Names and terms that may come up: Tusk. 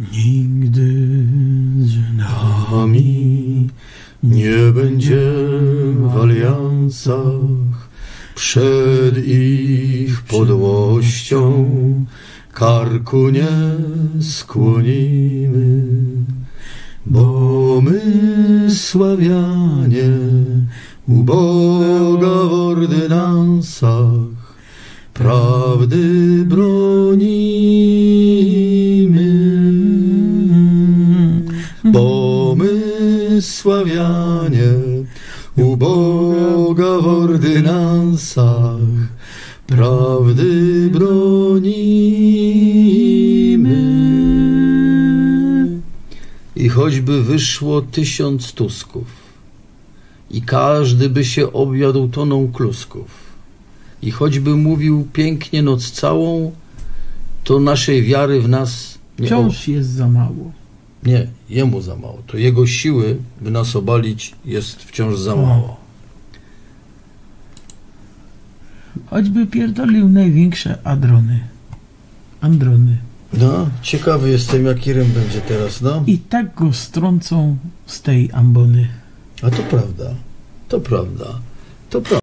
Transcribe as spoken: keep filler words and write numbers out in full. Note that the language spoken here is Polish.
Nigdy z nami nie będziemy w aliansach, przed ich podłością karku nie skłonimy, bo my Sławianie u Boga w ordynansach prawdy bronimy, bo my Sławianie u Boga w ordynansach prawdy bronimy. I choćby wyszło tysiąc Tusków, i każdy by się objadł toną klusków, i choćby mówił pięknie noc całą, to naszej wiary w nas nie wciąż o... jest za mało. Nie, jemu za mało. To jego siły, by nas obalić, jest wciąż za mało. Choćby pierdolił największe adrony. Androny. No, ciekawy jestem, jaki rym będzie teraz, no. I tak go strącą z tej ambony. A to prawda, to prawda, to prawda.